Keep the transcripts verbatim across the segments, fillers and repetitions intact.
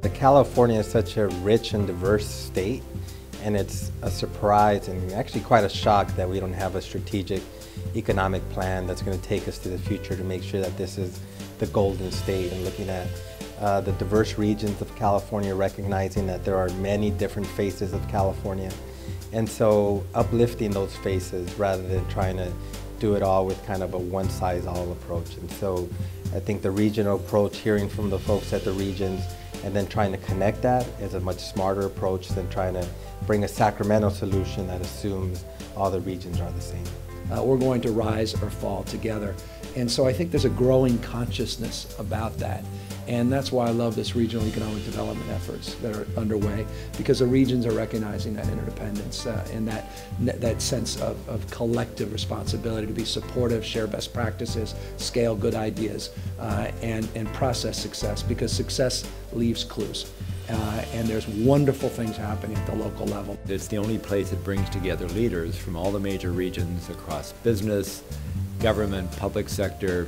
The California is such a rich and diverse state, and it's a surprise and actually quite a shock that we don't have a strategic economic plan that's going to take us to the future to make sure that this is the golden state, and looking at uh, the diverse regions of California, recognizing that there are many different faces of California, and so uplifting those faces rather than trying to do it all with kind of a one-size-all approach. And so I think the regional approach, hearing from the folks at the regions, and then trying to connect that is a much smarter approach than trying to bring a Sacramento solution that assumes all the regions are the same. Uh, we're going to rise or fall together. And so I think there's a growing consciousness about that. And that's why I love this regional economic development efforts that are underway, because the regions are recognizing that interdependence uh, and that, that sense of, of collective responsibility to be supportive, share best practices, scale good ideas, uh, and, and process success, because success leaves clues. Uh, and there's wonderful things happening at the local level. It's the only place that brings together leaders from all the major regions across business, government, public sector,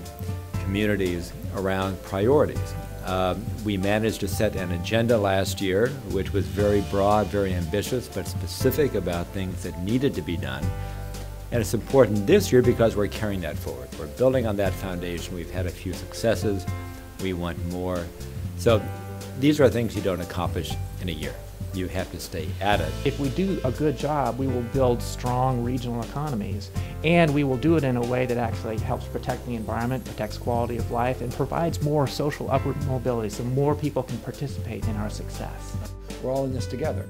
communities around priorities. Um, we managed to set an agenda last year, which was very broad, very ambitious, but specific about things that needed to be done. And it's important this year because we're carrying that forward. We're building on that foundation. We've had a few successes. We want more. So these are things you don't accomplish in a year. You have to stay at it. If we do a good job, we will build strong regional economies, and we will do it in a way that actually helps protect the environment, protects quality of life, and provides more social upward mobility so more people can participate in our success. We're all in this together.